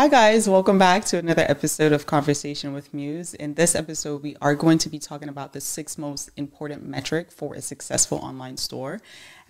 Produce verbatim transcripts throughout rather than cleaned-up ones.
Hi guys, welcome back to another episode of Conversation with Muse. In this episode, we are going to be talking about the six most important metric for a successful online store.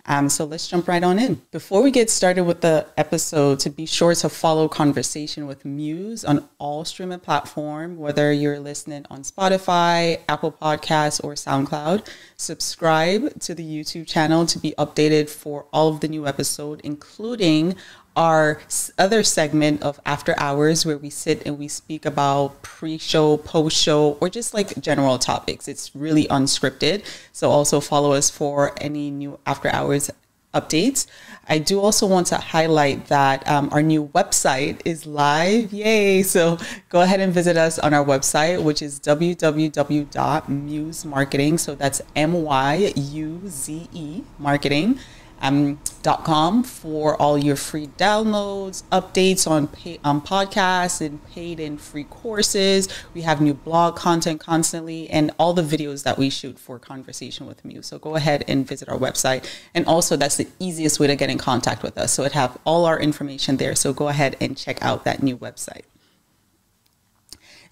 Um, so let's jump right on in. Before we get started with the episode, to be sure to follow Conversation with Muse on all streaming platforms, whether you're listening on Spotify, Apple Podcasts, or SoundCloud. Subscribe to the YouTube channel to be updated for all of the new episodes, including our other segment of After Hours, where we sit and we speak about pre-show, post-show, or just like general topics. It's really unscripted. So also follow us for any new After Hours updates. I do also want to highlight that um, our new website is live. Yay! So go ahead and visit us on our website, which is w w w dot muse marketing. So that's M Y U Z E marketing. Um, dot com for all your free downloads, updates on pay, um, podcasts and paid and free courses. We have new blog content constantly and all the videos that we shoot for Conversation with Muse. So go ahead and visit our website. And also that's the easiest way to get in contact with us. So it have all our information there. So go ahead and check out that new website.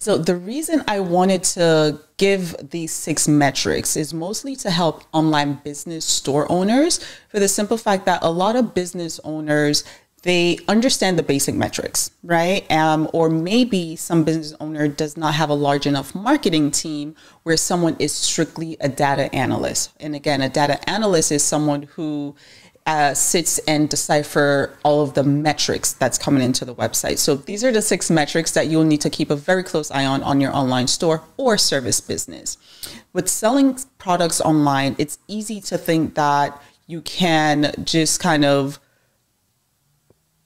So the reason I wanted to give these six metrics is mostly to help online business store owners, for the simple fact that a lot of business owners, they understand the basic metrics, right? Um, or maybe some business owner does not have a large enough marketing team where someone is strictly a data analyst. And again, a data analyst is someone who Uh, sits and decipher all of the metrics that's coming into the website. So these are the six metrics that you'll need to keep a very close eye on on your online store or service business. With selling products online, it's easy to think that you can just kind of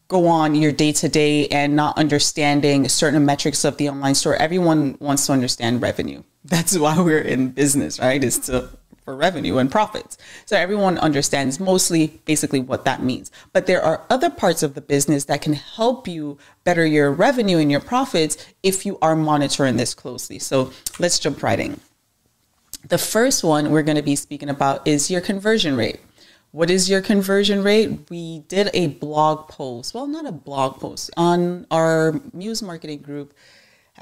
go on your day-to-day and not understanding certain metrics of the online store. Everyone wants to understand revenue. That's why we're in business, right? Is to for revenue and profits. So everyone understands mostly basically what that means. But there are other parts of the business that can help you better your revenue and your profits if you are monitoring this closely. So let's jump right in. The first one we're going to be speaking about is your conversion rate. What is your conversion rate? We did a blog post, well, not a blog post, on our Muse Marketing Group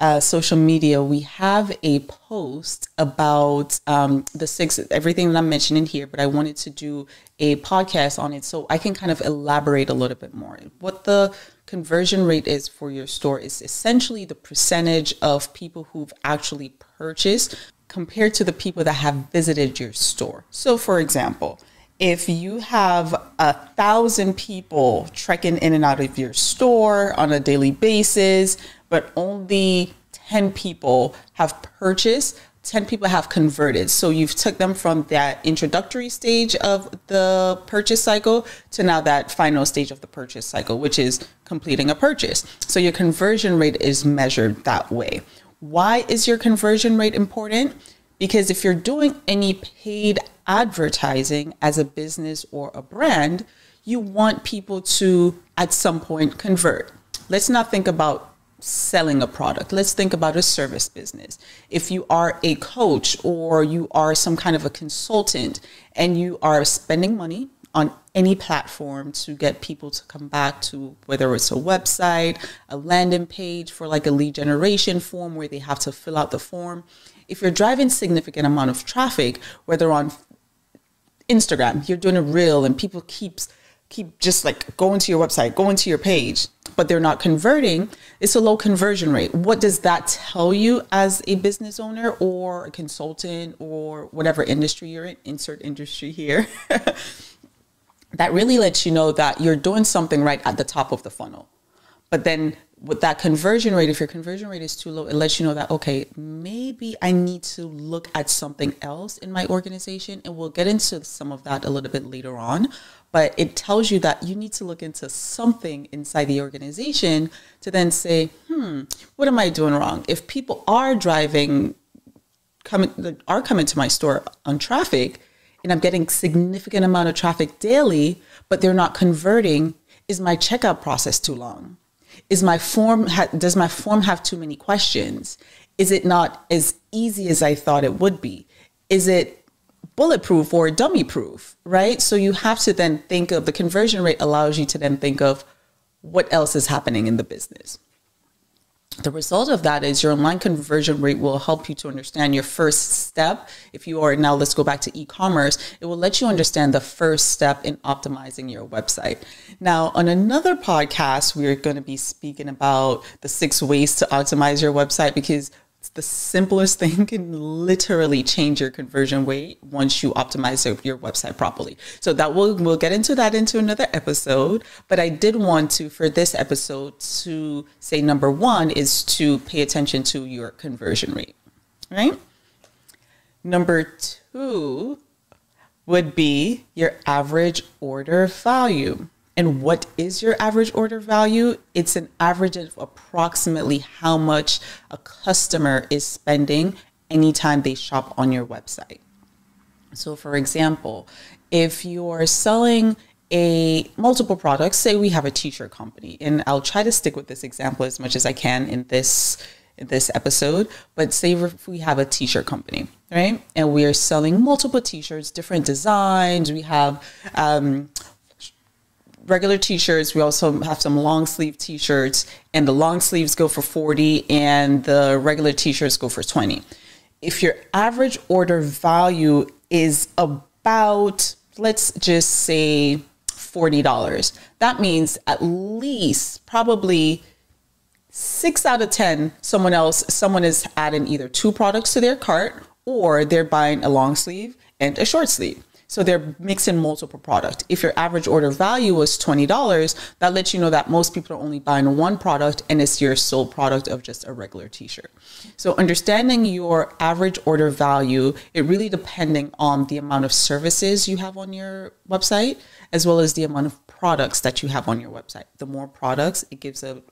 Uh, social media. We have a post about um, the six, everything that I'm mentioning here, but I wanted to do a podcast on it so I can kind of elaborate a little bit more. What the conversion rate is for your store is essentially the percentage of people who've actually purchased compared to the people that have visited your store. So for example, if you have a thousand people trekking in and out of your store on a daily basis, but only ten people have purchased, ten people have converted. So you've took them from that introductory stage of the purchase cycle to now that final stage of the purchase cycle, which is completing a purchase. So your conversion rate is measured that way. Why is your conversion rate important? Because if you're doing any paid advertising as a business or a brand, you want people to at some point convert. Let's not think about selling a product. Let's think about a service business. If you are a coach or you are some kind of a consultant and you are spending money on any platform to get people to come back to, whether it's a website, a landing page for like a lead generation form where they have to fill out the form. If you're driving significant amount of traffic, whether on Instagram, you're doing a reel and people keeps keep just like going to your website, going to your page, but they're not converting, it's a low conversion rate. What does that tell you as a business owner or a consultant or whatever industry you're in, insert industry here? That really lets you know that you're doing something right at the top of the funnel. But then with that conversion rate, if your conversion rate is too low, it lets you know that, okay, maybe I need to look at something else in my organization. And we'll get into some of that a little bit later on. But it tells you that you need to look into something inside the organization to then say, hmm, what am I doing wrong? If people are driving, coming, are coming to my store on traffic, and I'm getting significant amount of traffic daily, but they're not converting, is my checkout process too long? Is my form, ha does my form have too many questions? Is it not as easy as I thought it would be? Is it bulletproof or dummy proof, right? So you have to then think of, the conversion rate allows you to then think of what else is happening in the business. The result of that is your online conversion rate will help you to understand your first step. If you are now, let's go back to e-commerce, it will let you understand the first step in optimizing your website. Now, on another podcast, we're going to be speaking about the six ways to optimize your website, because the simplest thing can literally change your conversion rate once you optimize your website properly. So that will, we'll get into that into another episode. But I did want to, for this episode, to say number one is to pay attention to your conversion rate, right? Number two would be your average order value. And what is your average order value? It's an average of approximately how much a customer is spending anytime they shop on your website. So for example, if you're selling a multiple products, say we have a t-shirt company, and I'll try to stick with this example as much as I can in this, in this episode, but say if we have a t-shirt company, right? And we are selling multiple t-shirts, different designs. We have, um, regular t-shirts. We also have some long sleeve t-shirts, and the long sleeves go for forty and the regular t-shirts go for twenty. If your average order value is about, let's just say forty dollars, that means at least probably six out of ten, someone else, someone is adding either two products to their cart, or they're buying a long sleeve and a short sleeve. So they're mixing multiple products. If your average order value was twenty dollars, that lets you know that most people are only buying one product, and it's your sole product of just a regular t-shirt. So understanding your average order value, it really depending on the amount of services you have on your website, as well as the amount of products that you have on your website. The more products, it gives an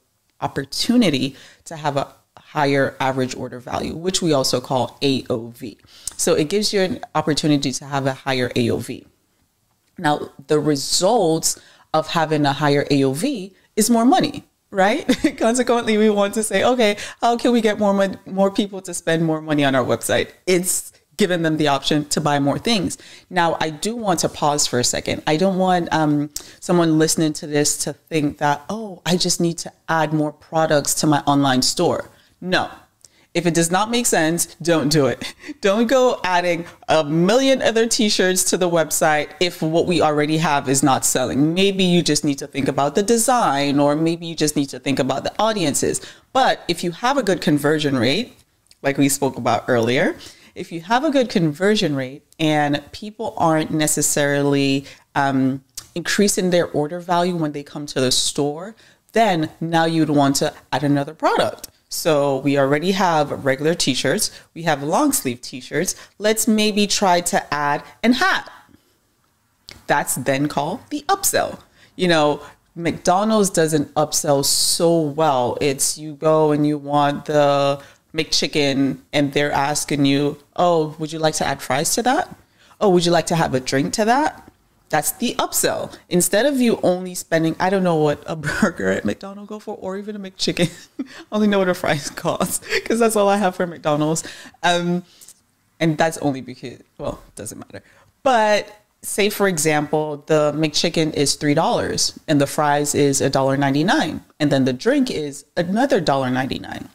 opportunity to have a higher average order value, which we also call A O V. So it gives you an opportunity to have a higher A O V. Now, the results of having a higher A O V is more money, right? Consequently, we want to say, okay, how can we get more money, more people to spend more money on our website? It's giving them the option to buy more things. Now, I do want to pause for a second. I don't want um, someone listening to this to think that, oh, I just need to add more products to my online store. No, if it does not make sense, don't do it. Don't go adding a million other t-shirts to the website if what we already have is not selling. Maybe you just need to think about the design, or maybe you just need to think about the audiences. But if you have a good conversion rate, like we spoke about earlier, if you have a good conversion rate and people aren't necessarily um, increasing their order value when they come to the store, then now you'd want to add another product. So we already have regular t-shirts. We have long sleeve t-shirts. Let's maybe try to add an hat. That's then called the upsell. You know, McDonald's doesn't upsell so well. It's you go and you want the McChicken and they're asking you, oh, would you like to add fries to that? Oh, would you like to have a drink to that? That's the upsell. Instead of you only spending, I don't know what a burger at McDonald's go for, or even a McChicken. I only know what a fries cost, because that's all I have for McDonald's. Um, and that's only because, well, it doesn't matter. But say, for example, the McChicken is three dollars and the fries is a dollar ninety-nine. And then the drink is another dollar ninety-nine.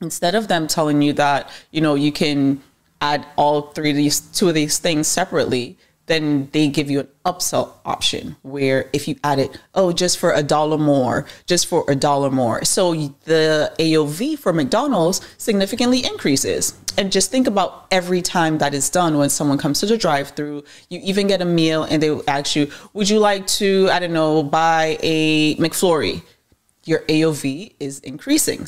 Instead of them telling you that, you know, you can add all three of these, two of these things separately, then they give you an upsell option where if you add it, oh, just for a dollar more, just for a dollar more. So the A O V for McDonald's significantly increases. And just think about every time that is done when someone comes to the drive-thru, you even get a meal and they will ask you, would you like to, I don't know, buy a McFlurry? Your A O V is increasing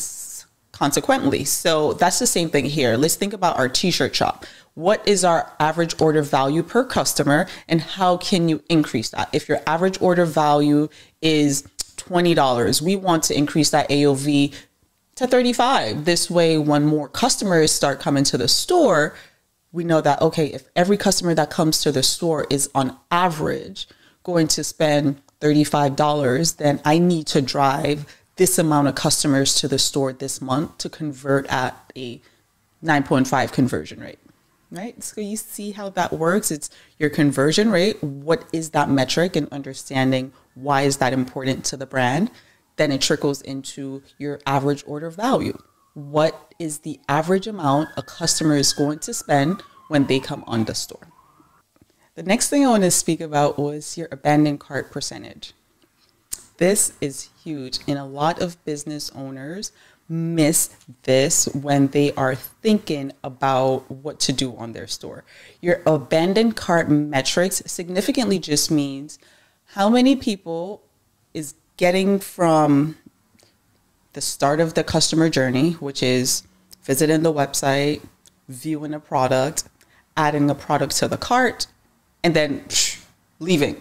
consequently. So that's the same thing here. Let's think about our t-shirt shop. What is our average order value per customer, and how can you increase that? If your average order value is twenty dollars, we want to increase that A O V to thirty-five dollars. This way, when more customers start coming to the store, we know that, okay, if every customer that comes to the store is on average going to spend thirty-five dollars, then I need to drive this amount of customers to the store this month to convert at a nine point five conversion rate. Right? So you see how that works. It's your conversion rate. What is that metric, and understanding why is that important to the brand? then it trickles into your average order value. What is the average amount a customer is going to spend when they come on the store? The next thing I want to speak about was your abandoned cart percentage. This is huge, and a lot of business owners miss this when they are thinking about what to do on their store. Your abandoned cart metrics significantly just means how many people is getting from the start of the customer journey, which is visiting the website, viewing a product, adding a product to the cart, and then psh, leaving.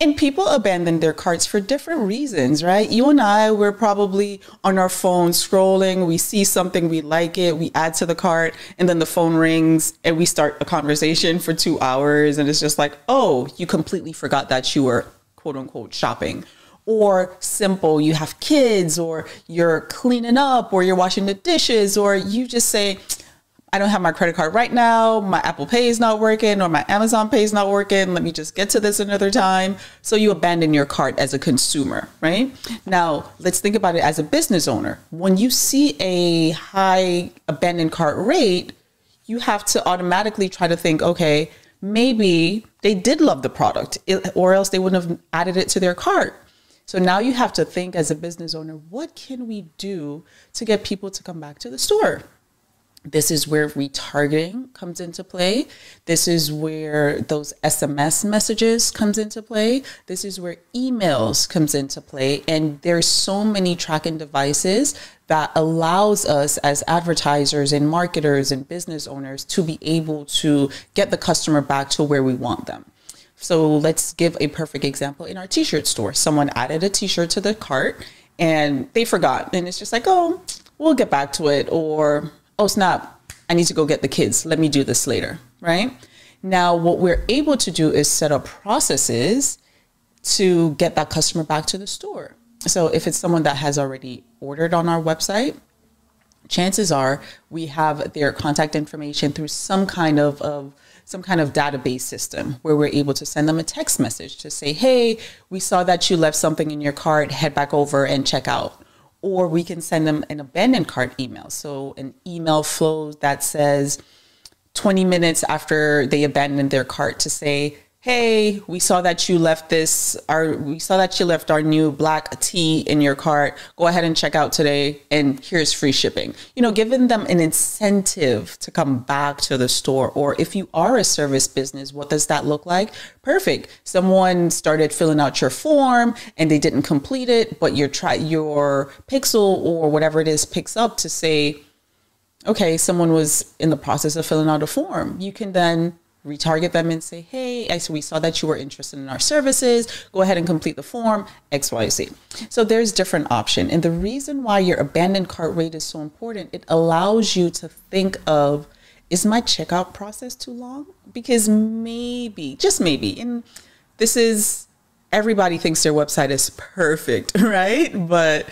And people abandon their carts for different reasons, right? You and I, we're probably on our phone scrolling. We see something, we like it, we add to the cart, and then the phone rings and we start a conversation for two hours. And it's just like, oh, you completely forgot that you were quote unquote shopping. Or simple, you have kids, or you're cleaning up, or you're washing the dishes, or you just say, I don't have my credit card right now, my Apple Pay is not working, or my Amazon Pay is not working, let me just get to this another time. So you abandon your cart as a consumer, right? Now, let's think about it as a business owner. When you see a high abandoned cart rate, you have to automatically try to think, okay, maybe they did love the product, or else they wouldn't have added it to their cart. So now you have to think as a business owner, what can we do to get people to come back to the store? This is where retargeting comes into play. This is where those S M S messages comes into play. This is where emails comes into play. And there's so many tracking devices that allows us as advertisers and marketers and business owners to be able to get the customer back to where we want them. So let's give a perfect example in our t-shirt store. Someone added a t-shirt to the cart and they forgot. And it's just like, oh, we'll get back to it. Or, oh snap, I need to go get the kids. Let me do this later, right? Now, what we're able to do is set up processes to get that customer back to the store. So if it's someone that has already ordered on our website, chances are we have their contact information through some kind of, of some kind of database system where we're able to send them a text message to say, hey, we saw that you left something in your cart, head back over and check out. Or we can send them an abandoned cart email. So an email flow that says twenty minutes after they abandoned their cart to say, hey, we saw that you left this, our, we saw that you left our new black tea in your cart. Go ahead and check out today. And here's free shipping. You know, giving them an incentive to come back to the store. Or if you are a service business, what does that look like? Perfect. Someone started filling out your form and they didn't complete it, but your try your pixel or whatever it is picks up to say, okay, someone was in the process of filling out a form. You can then retarget them and say, hey, I, we saw that you were interested in our services. Go ahead and complete the form, X, Y, Z. So there's different options. And the reason why your abandoned cart rate is so important, it allows you to think of, is my checkout process too long? Because maybe, just maybe, and this is, everybody thinks their website is perfect, right? But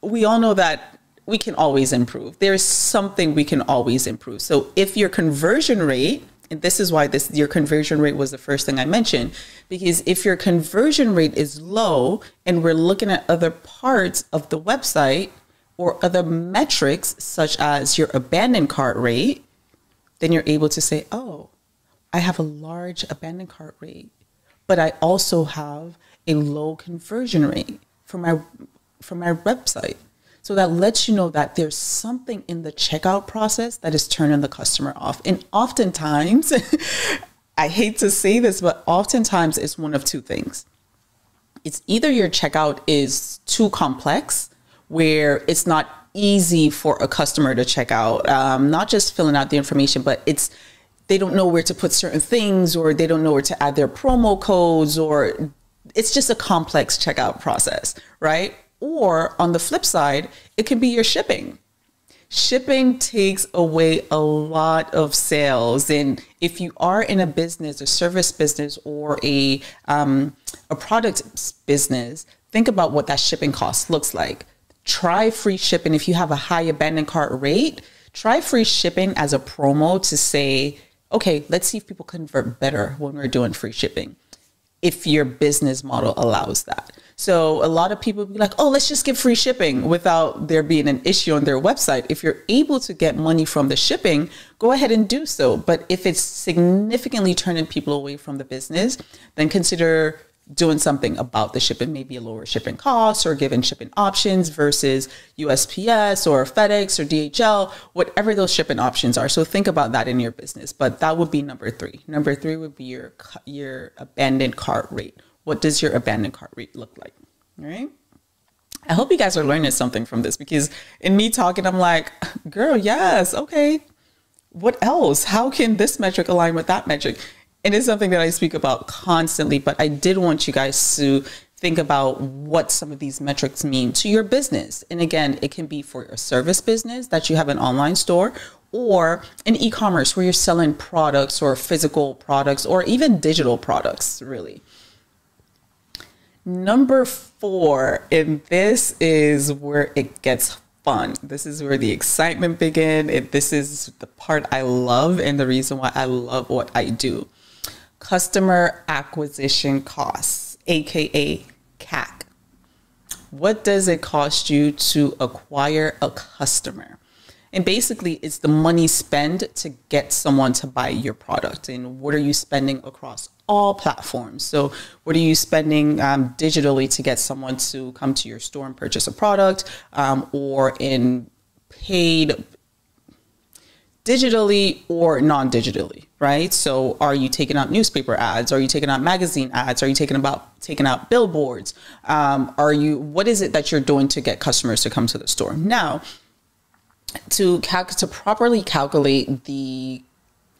we all know that we can always improve. There's something we can always improve. So if your conversion rate, and this is why this your conversion rate was the first thing I mentioned, because if your conversion rate is low and we're looking at other parts of the website or other metrics, such as your abandoned cart rate, then you're able to say, oh, I have a large abandoned cart rate, but I also have a low conversion rate for my, for my website. So that lets you know that there's something in the checkout process that is turning the customer off. And oftentimes, I hate to say this, but oftentimes it's one of two things. It's either your checkout is too complex, where it's not easy for a customer to check out, um, not just filling out the information, but it's they don't know where to put certain things, or they don't know where to add their promo codes, or it's just a complex checkout process, right? Or on the flip side, it can be your shipping. Shipping takes away a lot of sales. And if you are in a business, a service business, or a, um, a product business, think about what that shipping cost looks like. Try free shipping. If you have a high abandoned cart rate, try free shipping as a promo to say, okay, let's see if people convert better when we're doing free shipping. if your business model allows that. So a lot of people be like, oh, let's just give free shipping without there being an issue on their website. If you're able to get money from the shipping, go ahead and do so. But if it's significantly turning people away from the business, then consider doing something about the shipping, maybe a lower shipping cost or giving shipping options versus U S P S or FedEx or D H L, whatever those shipping options are. So think about that in your business. But that would be number three. Number three would be your, your abandoned cart rate. What does your abandoned cart rate look like? All right. I hope you guys are learning something from this, because in me talking, I'm like, girl, yes. Okay. What else? How can this metric align with that metric? And it's something that I speak about constantly, but I did want you guys to think about what some of these metrics mean to your business. And again, it can be for a service business that you have an online store, or in e-commerce where you're selling products or physical products or even digital products, really. Number four, and this is where it gets fun. This is where the excitement begins. And this is the part I love and the reason why I love what I do. Customer acquisition costs, A K A C A C. What does it cost you to acquire a customer? And basically, it's the money spent to get someone to buy your product. And what are you spending across all platforms? So what are you spending um, digitally to get someone to come to your store and purchase a product, um, or in paid digitally or non-digitally, right? So are you taking out newspaper ads? Are you taking out magazine ads? Are you taking about taking out billboards? Um, are you, what is it that you're doing to get customers to come to the store? Now, to cal- to properly calculate the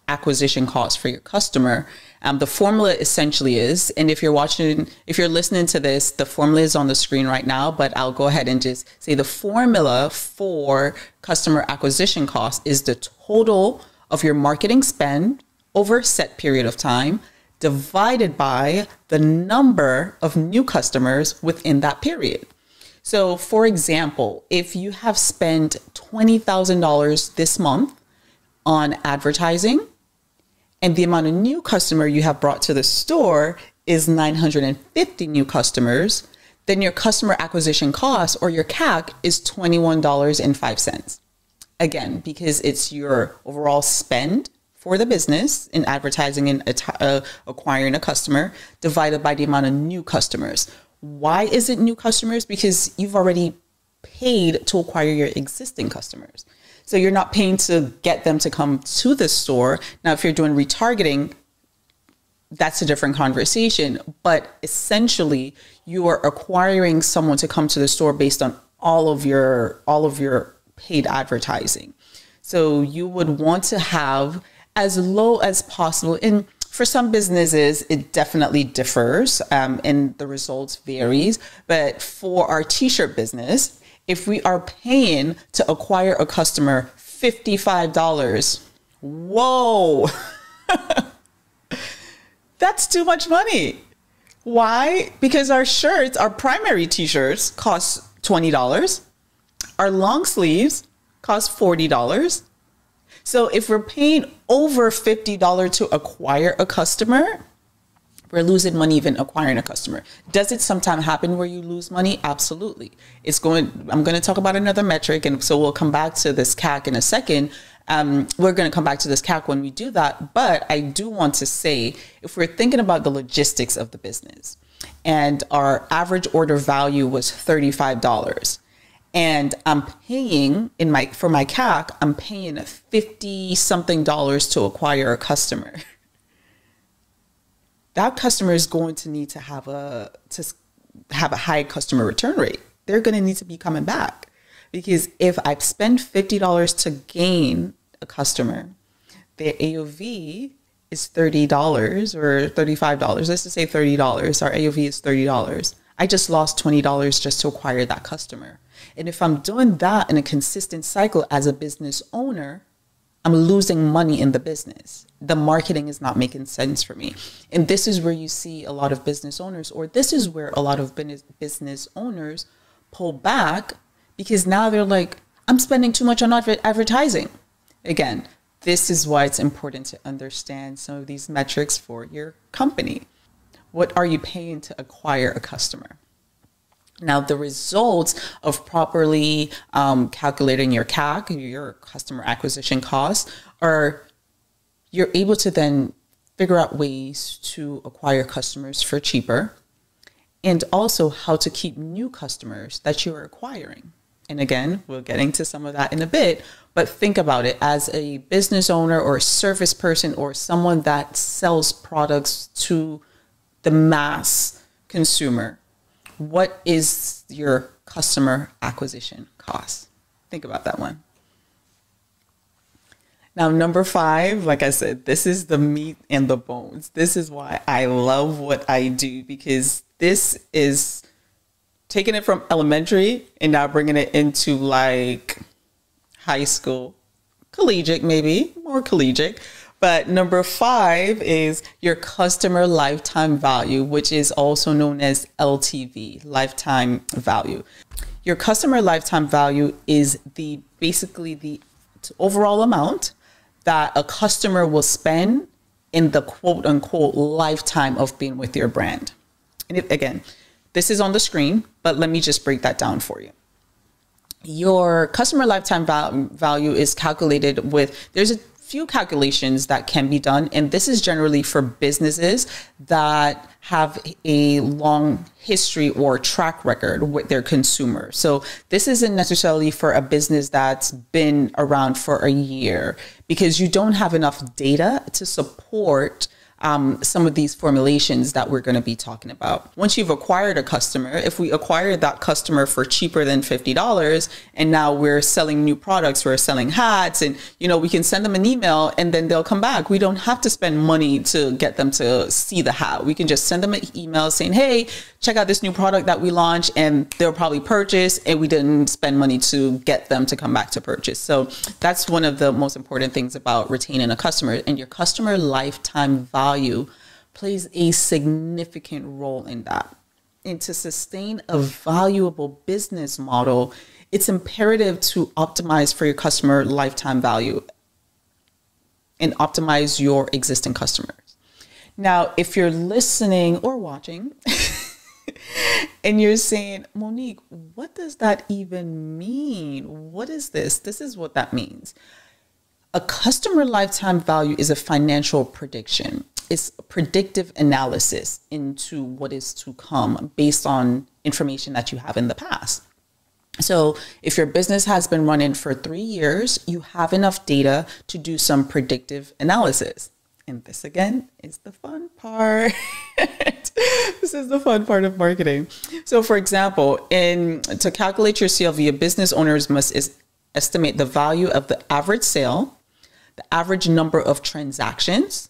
acquisition cost for your customer, um, the formula essentially is, and if you're watching, if you're listening to this, the formula is on the screen right now, but I'll go ahead and just say the formula for customer acquisition cost is the total of your marketing spend over a set period of time divided by the number of new customers within that period. So for example, if you have spent twenty thousand dollars this month on advertising and the amount of new customer you have brought to the store is nine hundred fifty new customers, then your customer acquisition cost, or your C A C, is twenty-one dollars and five cents. Again, because it's your overall spend for the business in advertising and uh, acquiring a customer divided by the amount of new customers. Why is it new customers? Because you've already paid to acquire your existing customers. So you're not paying to get them to come to the store. Now, if you're doing retargeting, that's a different conversation. But essentially, you are acquiring someone to come to the store based on all of your, all of your paid advertising. So you would want to have as low as possible. And for some businesses, it definitely differs, um, and the results varies. But for our t-shirt business, if we are paying to acquire a customer fifty-five dollars, whoa, that's too much money. Why? Because our shirts, our primary t-shirts, cost twenty dollars. Our long sleeves cost forty dollars. So if we're paying over fifty dollars to acquire a customer, we're losing money even acquiring a customer. Does it sometimes happen where you lose money? Absolutely. It's going, I'm going to talk about another metric, and so we'll come back to this C A C in a second. Um, we're going to come back to this C A C when we do that. But I do want to say, if we're thinking about the logistics of the business and our average order value was thirty-five dollars, and I'm paying in my, for my C A C, I'm paying fifty something dollars to acquire a customer. That customer is going to need to have a, to have a high customer return rate. They're going to need to be coming back, because if I spend fifty dollars to gain a customer, their A O V is thirty dollars or thirty-five dollars. Let's just say thirty dollars. Our A O V is thirty dollars. I just lost twenty dollars just to acquire that customer. And if I'm doing that in a consistent cycle as a business owner, I'm losing money in the business. The marketing is not making sense for me. And this is where you see a lot of business owners, or this is where a lot of business owners pull back, because now they're like, I'm spending too much on advertising. Again, this is why it's important to understand some of these metrics for your company. What are you paying to acquire a customer? Now, the results of properly um, calculating your C A C, your customer acquisition cost, are you're able to then figure out ways to acquire customers for cheaper, and also how to keep new customers that you are acquiring. And again, we'll get into some of that in a bit, but think about it as a business owner or a service person or someone that sells products to the mass consumer. What is your customer acquisition cost? Think about that one. Now, number five, like I said, this is the meat and the bones. This is why I love what I do, because this is taking it from elementary and now bringing it into like high school, collegiate, maybe more collegiate. But number five is your customer lifetime value, which is also known as L T V, lifetime value. Your customer lifetime value is the basically the overall amount that a customer will spend in the quote unquote lifetime of being with your brand. And if, again, this is on the screen, but let me just break that down for you. Your customer lifetime val- value is calculated with, there's a few calculations that can be done, and this is generally for businesses that have a long history or track record with their consumers. So this isn't necessarily for a business that's been around for a year, because you don't have enough data to support um, some of these formulations that we're going to be talking about. Once you've acquired a customer, if we acquired that customer for cheaper than fifty dollars, and now we're selling new products, we're selling hats, and you know, we can send them an email and then they'll come back. We don't have to spend money to get them to see the hat. We can just send them an email saying, hey, check out this new product that we launched, and they'll probably purchase, and we didn't spend money to get them to come back to purchase. So that's one of the most important things about retaining a customer, and your customer lifetime value Value plays a significant role in that. And to sustain a valuable business model, it's imperative to optimize for your customer lifetime value and optimize your existing customers. Now, if you're listening or watching and you're saying, Monique, what does that even mean? What is this? This is what that means. A customer lifetime value is a financial prediction. It's a predictive analysis into what is to come based on information that you have in the past. So if your business has been running for three years, you have enough data to do some predictive analysis. And this again is the fun part. This is the fun part of marketing. So for example, in to calculate your C L V, a business owners must is estimate the value of the average sale, the average number of transactions,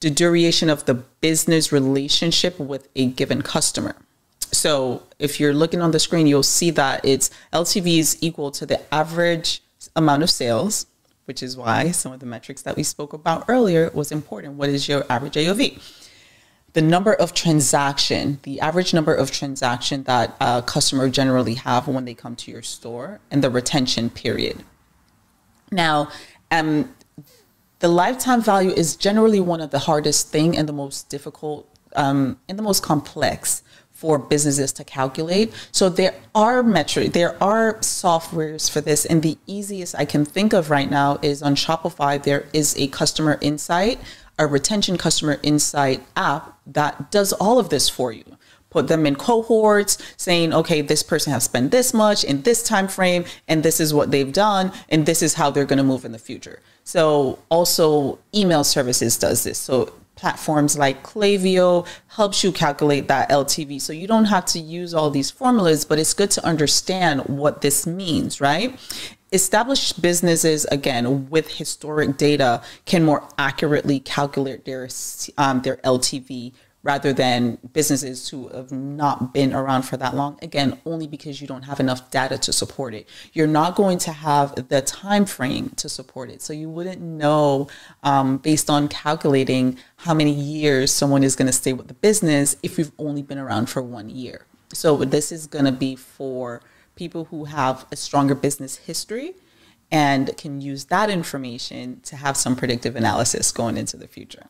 the duration of the business relationship with a given customer. So if you're looking on the screen, you'll see that it's L T V is equal to the average amount of sales, which is why some of the metrics that we spoke about earlier was important. What is your average A O V? The number of transaction, the average number of transaction that a customer generally have when they come to your store, and the retention period. Now, um, the lifetime value is generally one of the hardest thing and the most difficult um, and the most complex for businesses to calculate. So there are metrics, there are softwares for this, and the easiest I can think of right now is on Shopify. There is a customer insight, a retention customer insight app that does all of this for you. Put them in cohorts saying, okay, this person has spent this much in this time frame, and this is what they've done, and this is how they're going to move in the future. So also email services does this. So platforms like Clavio helps you calculate that L T V. So you don't have to use all these formulas, but it's good to understand what this means, right? Established businesses, again, with historic data can more accurately calculate their, um, their L T V rather than businesses who have not been around for that long. Again, only because you don't have enough data to support it. You're not going to have the time frame to support it. So you wouldn't know um, based on calculating how many years someone is going to stay with the business if you've only been around for one year. So this is going to be for people who have a stronger business history and can use that information to have some predictive analysis going into the future.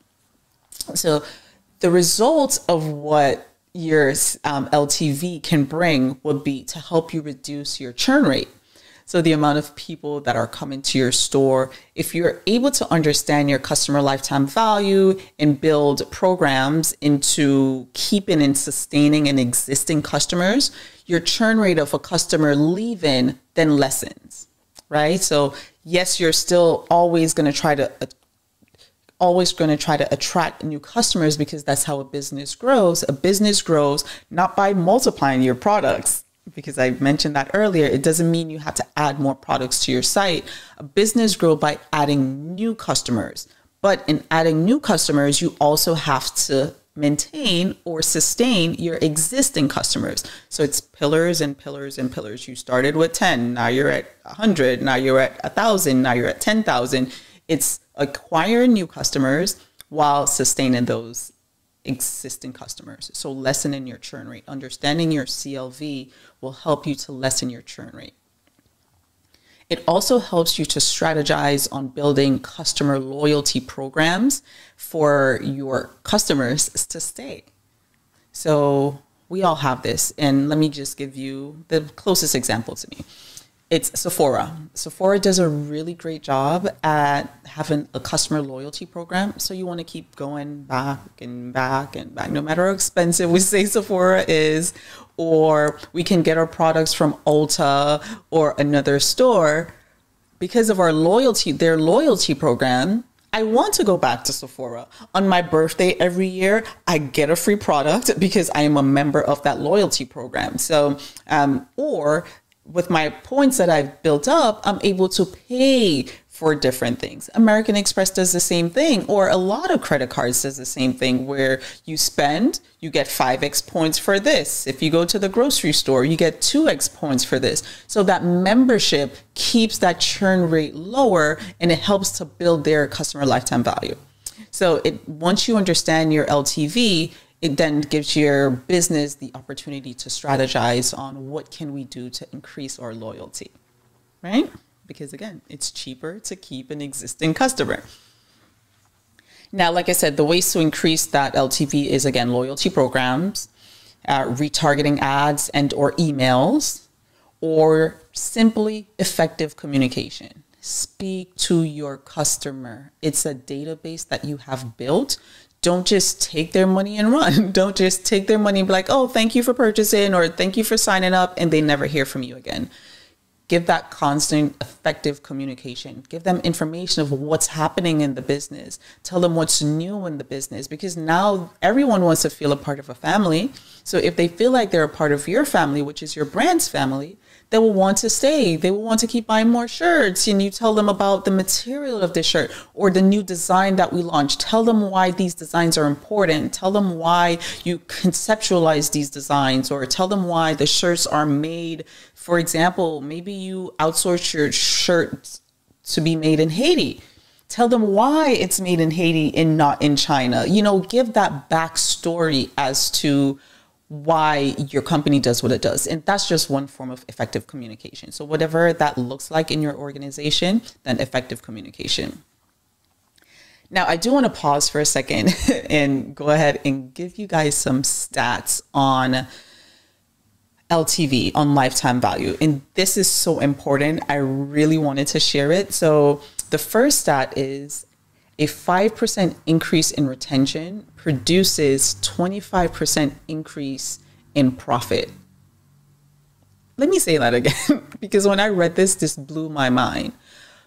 So the results of what your um, L T V can bring would be to help you reduce your churn rate. So the amount of people that are coming to your store, if you're able to understand your customer lifetime value and build programs into keeping and sustaining an existing customers, your churn rate of a customer leaving then lessens, right? So yes, you're still always going to try to uh, always going to try to attract new customers, because that's how a business grows. A business grows not by multiplying your products, because I mentioned that earlier. It doesn't mean you have to add more products to your site. A business grows by adding new customers. But in adding new customers, you also have to maintain or sustain your existing customers. So it's pillars and pillars and pillars. You started with ten, now you're at one hundred, now you're at one thousand, now you're at ten thousand. It's acquiring new customers while sustaining those existing customers. So lessening your churn rate. Understanding your C L V will help you to lessen your churn rate. It also helps you to strategize on building customer loyalty programs for your customers to stay. So we all have this. And let me just give you the closest example to me. It's Sephora. Sephora does a really great job at having a customer loyalty program. So you want to keep going back and back and back, no matter how expensive we say Sephora is, or we can get our products from Ulta or another store. Because of our loyalty, their loyalty program, I want to go back to Sephora. On my birthday every year, I get a free product because I am a member of that loyalty program. So, um, or with my points that I've built up, I'm able to pay for different things. American Express does the same thing, or a lot of credit cards does the same thing, where you spend, you get five X points for this. If you go to the grocery store, you get two X points for this. So that membership keeps that churn rate lower, and it helps to build their customer lifetime value. So it, once you understand your L T V, it then gives your business the opportunity to strategize on what can we do to increase our loyalty, right? Because again, it's cheaper to keep an existing customer. Now, like I said, the ways to increase that L T V is, again, loyalty programs, uh, retargeting ads and or emails, or simply effective communication. Speak to your customer. It's a database that you have built. Don't just take their money and run. Don't just take their money and be like, oh, thank you for purchasing, or thank you for signing up, and they never hear from you again. Give that constant, effective communication. Give them information of what's happening in the business. Tell them what's new in the business, because now everyone wants to feel a part of a family. So if they feel like they're a part of your family, which is your brand's family, they will want to stay. They will want to keep buying more shirts. And you tell them about the material of the shirt or the new design that we launched. Tell them why these designs are important. Tell them why you conceptualize these designs, or tell them why the shirts are made. For example, maybe you outsource your shirt to be made in Haiti. Tell them why it's made in Haiti and not in China. You know, give that backstory as to why your company does what it does. And that's just one form of effective communication. So whatever that looks like in your organization, then effective communication. Now, I do want to pause for a second and go ahead and give you guys some stats on L T V, on lifetime value. And this is so important. I really wanted to share it. So the first stat is a five percent increase in retention produces twenty-five percent increase in profit. Let me say that again, because when I read this, this blew my mind.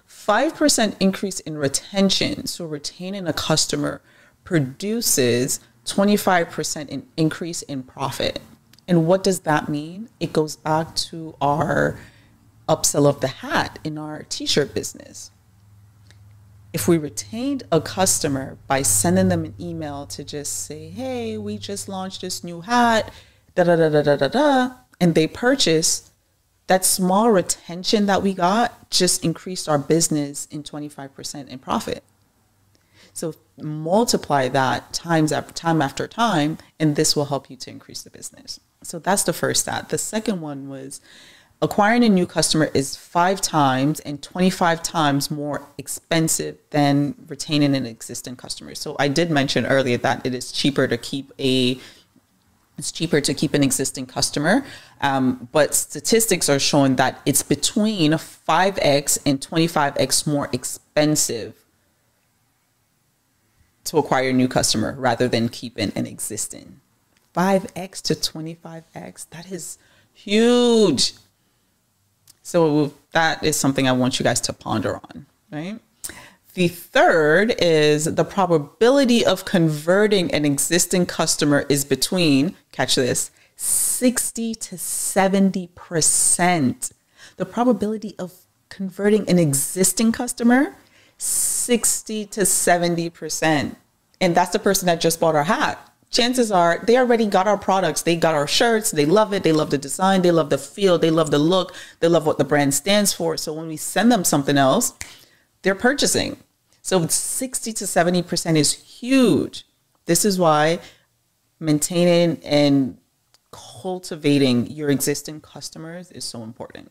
five percent increase in retention, so retaining a customer, produces twenty-five percent in increase in profit. And what does that mean? It goes back to our upsell of the hat in our t-shirt business. If we retained a customer by sending them an email to just say, hey, we just launched this new hat, da da da da da da da, and they purchased, that small retention that we got just increased our business in twenty-five percent in profit. So multiply that times after time after time, and this will help you to increase the business. So that's the first stat. The second one was Acquiring a new customer is five times and twenty-five times more expensive than retaining an existing customer. So I did mention earlier that it is cheaper to keep a, it's cheaper to keep an existing customer. Um, but statistics are showing that it's between five X and twenty-five X more expensive to acquire a new customer rather than keeping an existing. five X to twenty-five X, that is huge. So that is something I want you guys to ponder on, right? The third is the probability of converting an existing customer is between, catch this, sixty to seventy percent. The probability of converting an existing customer, sixty to seventy percent. And that's the person that just bought our hat. Chances are they already got our products. They got our shirts. They love it. They love the design. They love the feel. They love the look. They love what the brand stands for. So when we send them something else, they're purchasing. So sixty to seventy percent is huge. This is why maintaining and cultivating your existing customers is so important.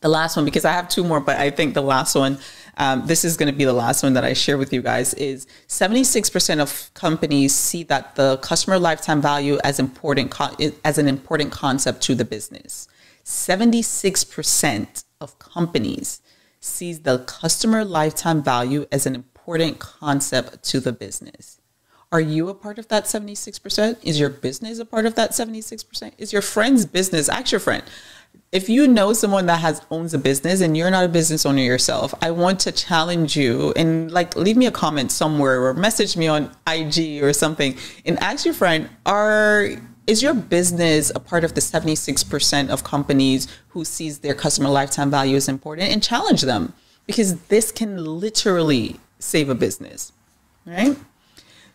The last one, because I have two more, but I think the last one, um, this is going to be the last one that I share with you guys, is seventy-six percent of companies see that the customer lifetime value as important as an important concept to the business. seventy-six percent of companies sees the customer lifetime value as an important concept to the business. Are you a part of that seventy-six percent? Is your business a part of that seventy-six percent? Is your friend's business? Ask your friend. If you know someone that has owns a business and you're not a business owner yourself, I want to challenge you and like leave me a comment somewhere or message me on I G or something and ask your friend, are, is your business a part of the seventy-six percent of companies who sees their customer lifetime value as important, and challenge them, because this can literally save a business, right?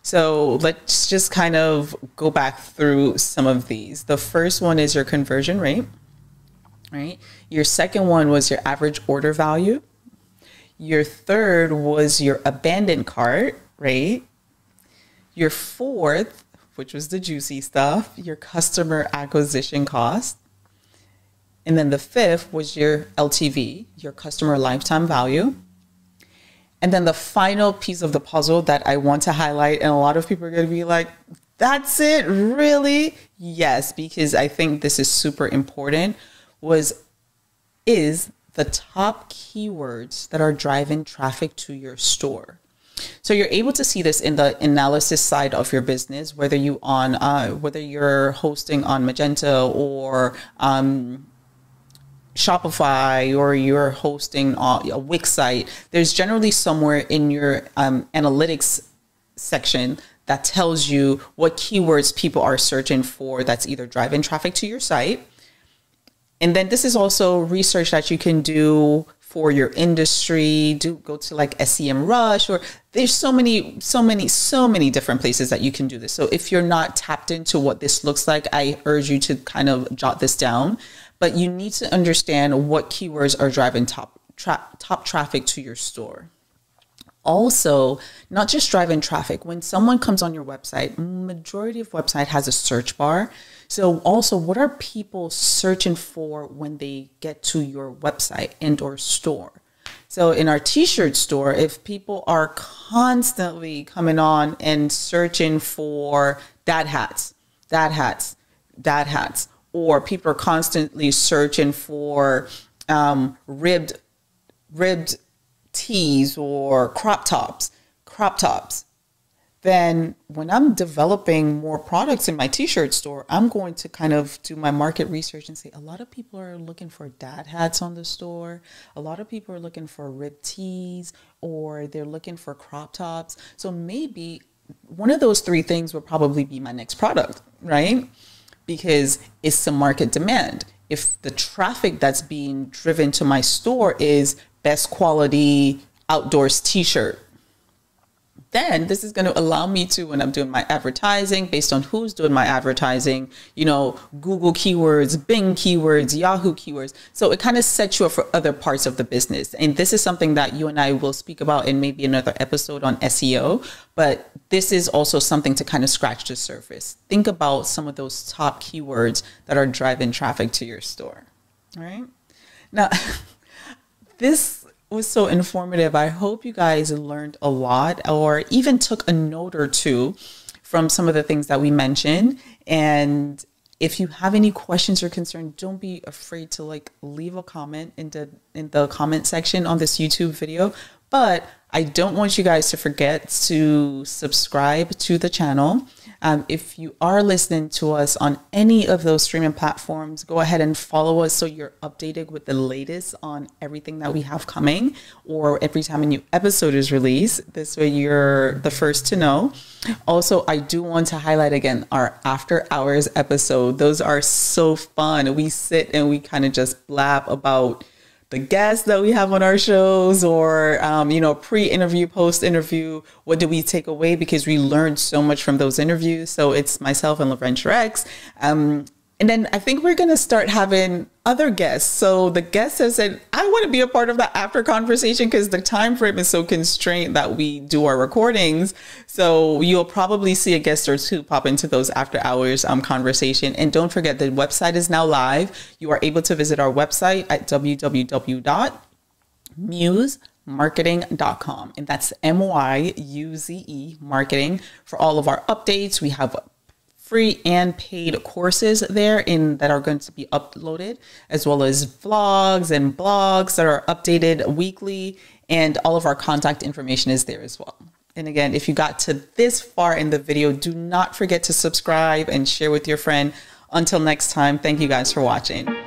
So let's just kind of go back through some of these. The first one is your conversion rate. Right. Your second one was your average order value. Your third was your abandoned cart rate. Your fourth, which was the juicy stuff, your customer acquisition cost. And then the fifth was your L T V, your customer lifetime value. And then the final piece of the puzzle that I want to highlight, and a lot of people are going to be like, that's it, really? Yes, because I think this is super important. Was, is the top keywords that are driving traffic to your store. So you're able to see this in the analysis side of your business, whether you on, uh, whether you're hosting on Magento or um, Shopify, or you're hosting on a Wix site. There's generally somewhere in your um, analytics section that tells you what keywords people are searching for that's either driving traffic to your site. And then this is also research that you can do for your industry. Do go to like S E M Rush, or there's so many, so many, so many different places that you can do this. So if you're not tapped into what this looks like, I urge you to kind of jot this down, but you need to understand what keywords are driving top, tra top traffic to your store. Also, not just driving traffic. When someone comes on your website, majority of website has a search bar. So also, what are people searching for when they get to your website and or store? So in our t-shirt store, if people are constantly coming on and searching for dad hats, dad hats, dad hats, or people are constantly searching for um, ribbed, ribbed tees or crop tops, crop tops, then when I'm developing more products in my t-shirt store, I'm going to kind of do my market research and say, a lot of people are looking for dad hats on the store. A lot of people are looking for ribbed tees, or they're looking for crop tops. So maybe one of those three things will probably be my next product, right? Because it's some market demand. If the traffic that's being driven to my store is best quality outdoors t-shirt, then this is going to allow me to, when I'm doing my advertising, based on who's doing my advertising, you know, Google keywords, Bing keywords, Yahoo keywords. So it kind of sets you up for other parts of the business. And this is something that you and I will speak about in maybe another episode on S E O. But this is also something to kind of scratch the surface. Think about some of those top keywords that are driving traffic to your store. All right. Now, this was so informative. I hope you guys learned a lot or even took a note or two from some of the things that we mentioned. And if you have any questions or concerns, don't be afraid to like leave a comment in the, in the comment section on this YouTube video. But I don't want you guys to forget to subscribe to the channel. Um, if you are listening to us on any of those streaming platforms, go ahead and follow us so you're updated with the latest on everything that we have coming, or every time a new episode is released. This way you're the first to know. Also, I do want to highlight again our after hours episode. Those are so fun. We sit and we kind of just blab about the guests that we have on our shows, or, um, you know, pre-interview, post-interview, what do we take away? Because we learned so much from those interviews. So it's myself and LaurentRex. Um, and then I think we're going to start having other guests. So the guests have said, I want to be a part of that after conversation, because the time frame is so constrained that we do our recordings. So you'll probably see a guest or two pop into those after hours um, conversation. And don't forget, the website is now live. You are able to visit our website at w w w dot muse marketing dot com. And that's M Y U Z E marketing, for all of our updates. We have free and paid courses there in that are going to be uploaded, as well as vlogs and blogs that are updated weekly, and all of our contact information is there as well. And again, if you got to this far in the video, do not forget to subscribe and share with your friend. Until next time, thank you guys for watching.